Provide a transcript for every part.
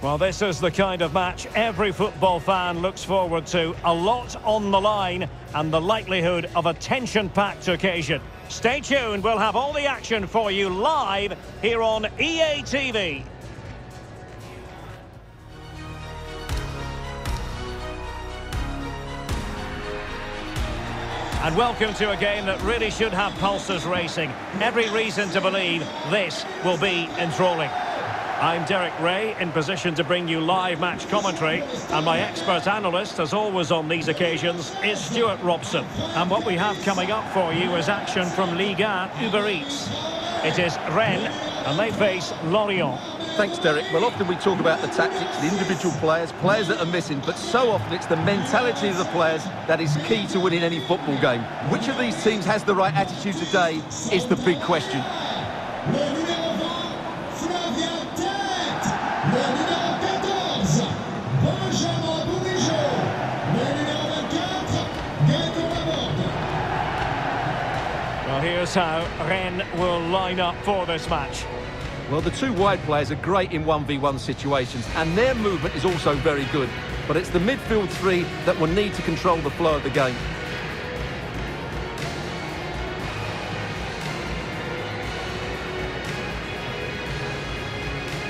Well, this is the kind of match every football fan looks forward to. A lot on the line and the likelihood of a tension-packed occasion. Stay tuned, we'll have all the action for you live here on EA TV. And welcome to a game that really should have pulses racing. Every reason to believe this will be enthralling. I'm Derek Ray, in position to bring you live match commentary, and my expert analyst, as always on these occasions, is Stuart Robson. And what we have coming up for you is action from Ligue 1 Uber Eats. It is Rennes, and they face Lorient. Thanks, Derek. Well, often we talk about the tactics, the individual players, players that are missing, but so often it's the mentality of the players that is key to winning any football game. Which of these teams has the right attitude today is the big question. Well, here's how Rennes will line up for this match. Well, the two wide players are great in 1v1 situations, and their movement is also very good. But it's the midfield three that will need to control the flow of the game.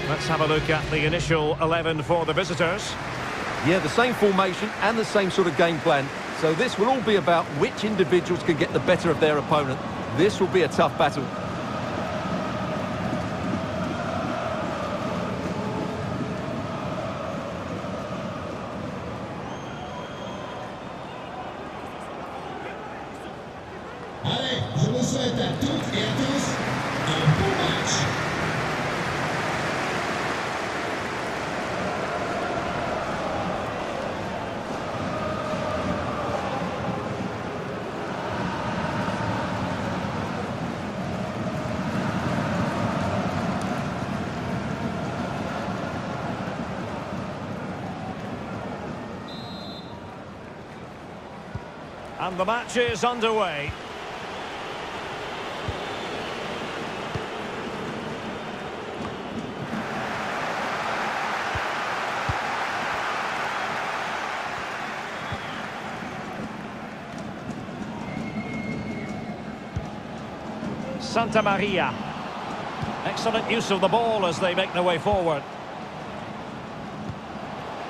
Let's have a look at the initial 11 for the visitors. Yeah, the same formation and the same sort of game plan. So this will all be about which individuals can get the better of their opponent. This will be a tough battle. Allez, je vous souhaite à toutes et à tous un bon match. And the match is underway. Santa Maria. Excellent use of the ball as they make their way forward.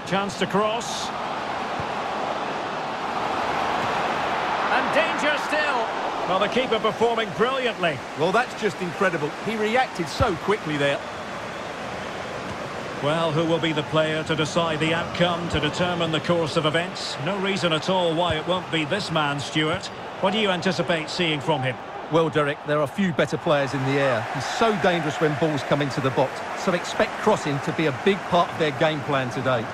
Chance to cross. Danger still. Well, the keeper performing brilliantly. Well, that's just incredible. He reacted so quickly there. Well, who will be the player to decide the outcome, to determine the course of events? No reason at all why it won't be this man, Stuart. What do you anticipate seeing from him? Well, Derek, there are few better players in the air. He's so dangerous when balls come into the box. So expect crossing to be a big part of their game plan today.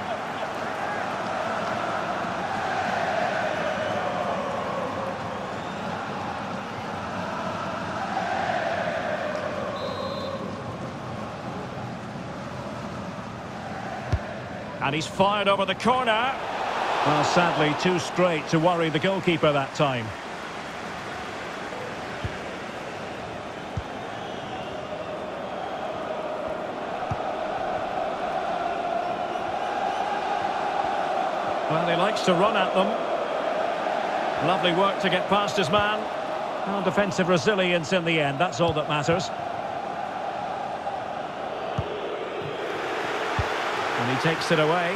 And he's fired over the corner. Well, sadly, too straight to worry the goalkeeper that time. Well, he likes to run at them. Lovely work to get past his man. Well, defensive resilience in the end, that's all that matters. And he takes it away.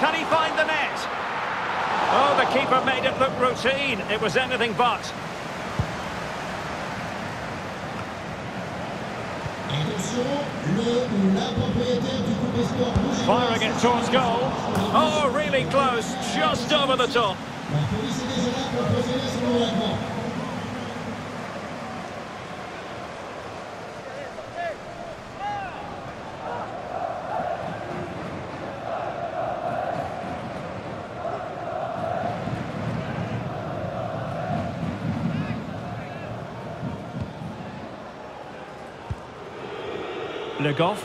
Can he find the net? Oh, the keeper made it look routine. It was anything but. Firing it towards goal. Oh, really close. Just over the top. Le Goff.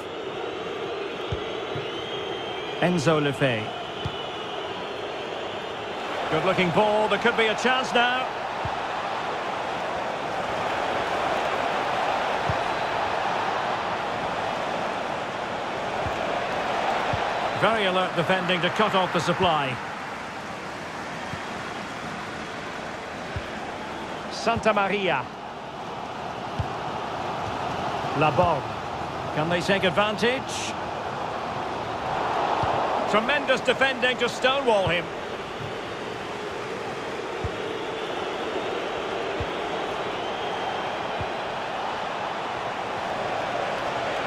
Enzo Le Fay. Good-looking ball. There could be a chance now. Very alert defending to cut off the supply. Santa Maria. Laborde. Can they take advantage? Tremendous defending to stonewall him.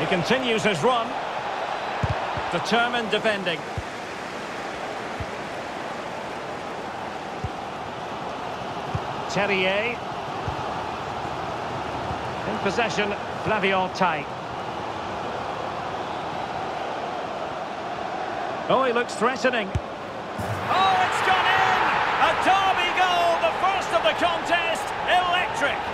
He continues his run. Determined defending. Terrier. In possession, Flavien Tait. Oh, he looks threatening. Oh, it's gone in! A derby goal, the first of the contest. Electric.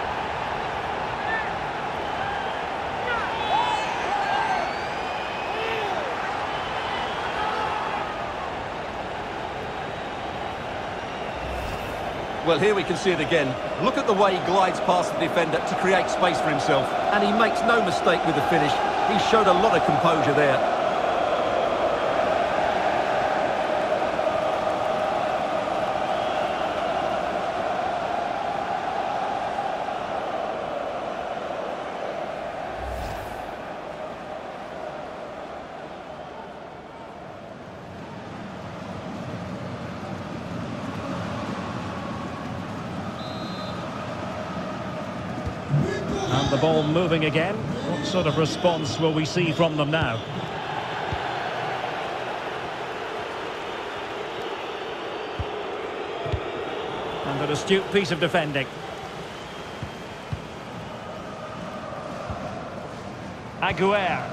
Well, here we can see it again. Look at the way he glides past the defender to create space for himself. And he makes no mistake with the finish. He showed a lot of composure there. The ball moving again. What sort of response will we see from them now? And an astute piece of defending. Aguirre.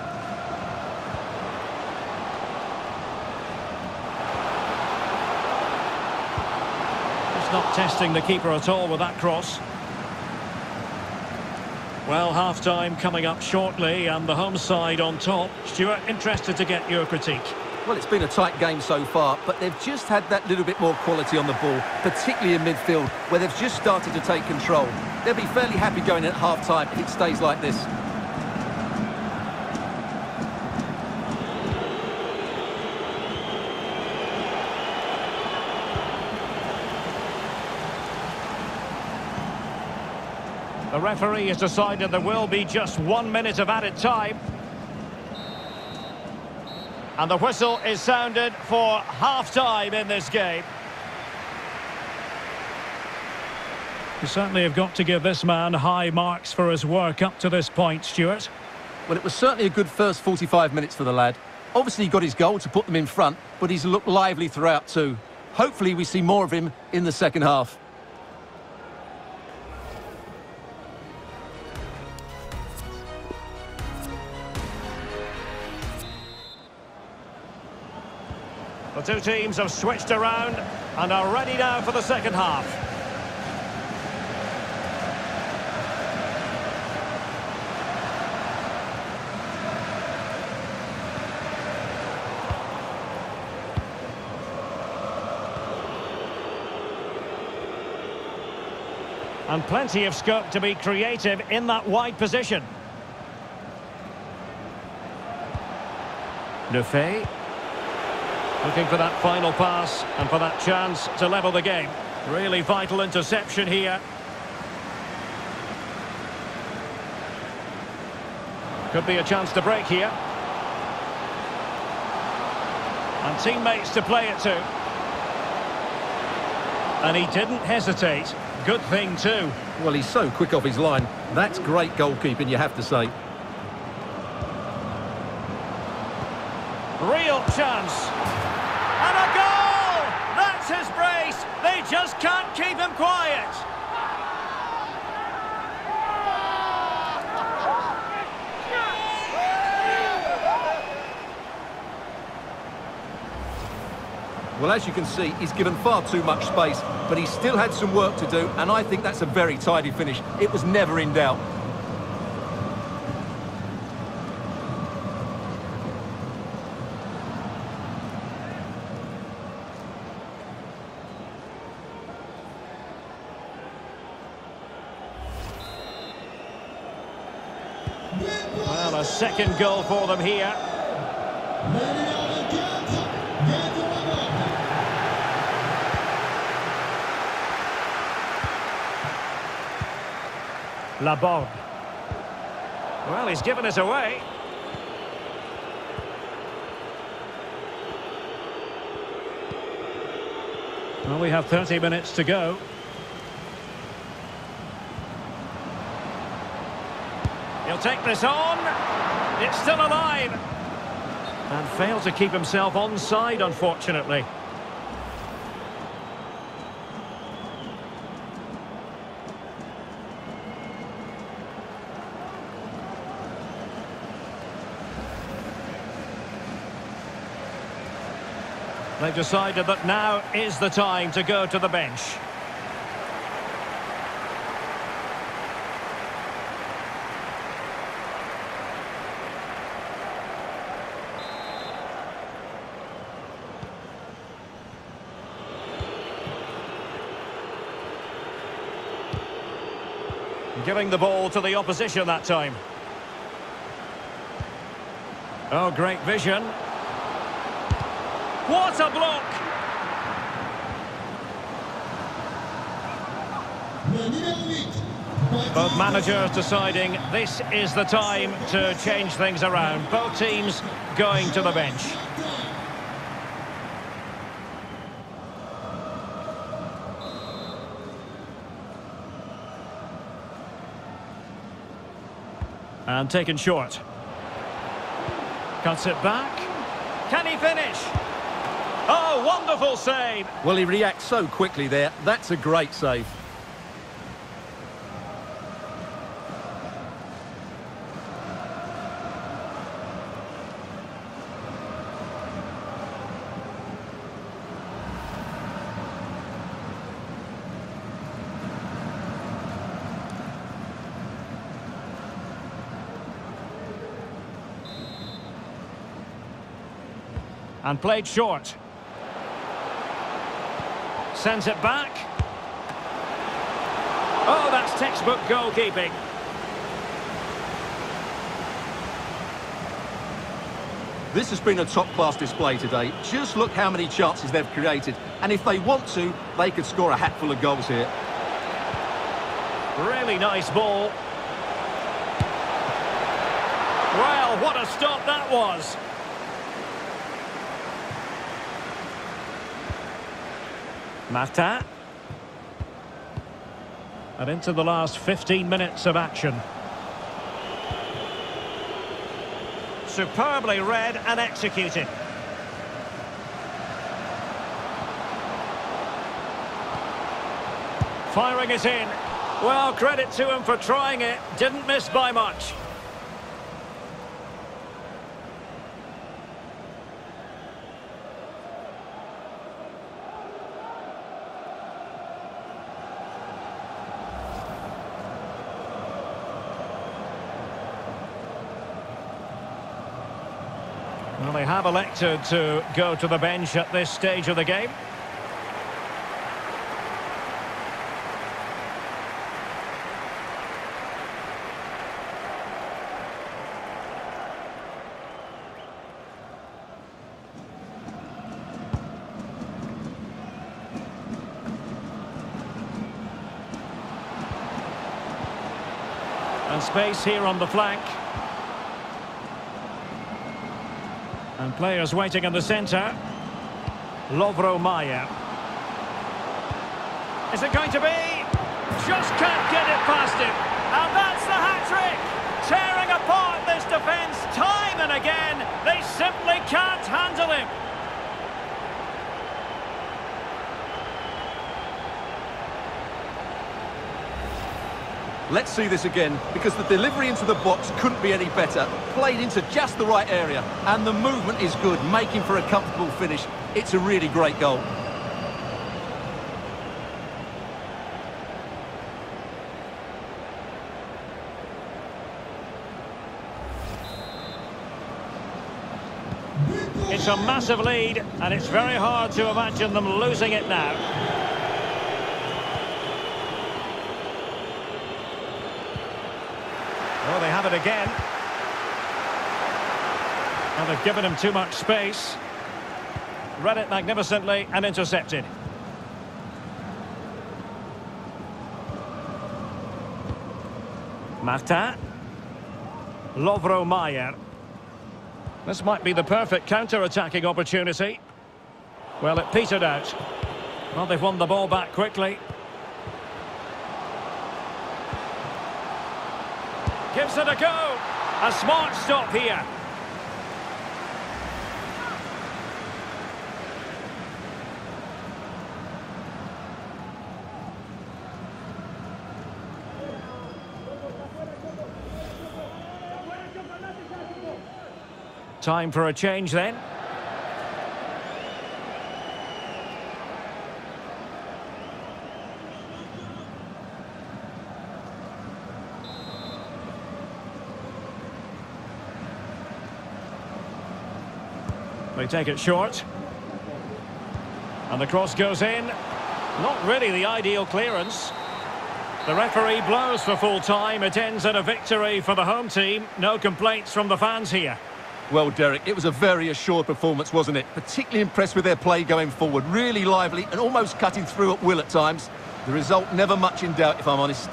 Just not testing the keeper at all with that cross. Well, half-time coming up shortly, and the home side on top. Stuart, interested to get your critique. Well, it's been a tight game so far, but they've just had that little bit more quality on the ball, particularly in midfield, where they've just started to take control. They'll be fairly happy going at half-time if it stays like this. The referee has decided there will be just 1 minute of added time. And the whistle is sounded for half-time in this game. You certainly have got to give this man high marks for his work up to this point, Stuart. Well, it was certainly a good first 45 minutes for the lad. Obviously, he got his goal to put them in front, but he's looked lively throughout too. Hopefully, we see more of him in the second half. The two teams have switched around and are ready now for the second half. And plenty of scope to be creative in that wide position. Le Fay. Looking for that final pass and for that chance to level the game. Really vital interception here. Could be a chance to break here. And teammates to play it to. And he didn't hesitate. Good thing too. Well, he's so quick off his line. That's great goalkeeping, you have to say. Real chance. And a goal! That's his brace! They just can't keep him quiet! Well, as you can see, he's given far too much space, but he still had some work to do, and I think that's a very tidy finish. It was never in doubt. Well, a second goal for them here. Laborde. Well, he's given us away. Well, we have 30 minutes to go. He'll take this on. It's still alive. And failed to keep himself onside, unfortunately. They've decided that now is the time to go to the bench. Giving the ball to the opposition that time. Oh, great vision. What a block! Both managers deciding this is the time to change things around. Both teams going to the bench. And taken short. Cuts it back. Can he finish? Oh, wonderful save! Well, he reacts so quickly there. That's a great save. And played short. Sends it back. Oh, that's textbook goalkeeping. This has been a top-class display today. Just look how many chances they've created. And if they want to, they could score a hatful of goals here. Really nice ball. Well, what a stop that was. Marta. And into the last 15 minutes of action. Superbly read and executed. Firing it in. Well, credit to him for trying it. Didn't miss by much. Well, they have elected to go to the bench at this stage of the game. And space here on the flank. And players waiting in the centre. Lovro Majer. Is it going to be? Just can't get it past him. And that's the hat-trick. Tearing apart this defence time and again. They simply can't handle him. Let's see this again, because the delivery into the box couldn't be any better. Played into just the right area, and the movement is good, making for a comfortable finish. It's a really great goal. It's a massive lead, and it's very hard to imagine them losing it now. Well, they have it again. And they've given him too much space. Read it magnificently and intercepted. Marta. Lovro Majer. This might be the perfect counter-attacking opportunity. Well, it petered out. Well, they've won the ball back quickly. Gives it a go. A smart stop here. Time for a change then. They take it short. And the cross goes in. Not really the ideal clearance. The referee blows for full time. It ends in a victory for the home team. No complaints from the fans here. Well, Derek, it was a very assured performance, wasn't it? Particularly impressed with their play going forward. Really lively and almost cutting through at will at times. The result never much in doubt, if I'm honest.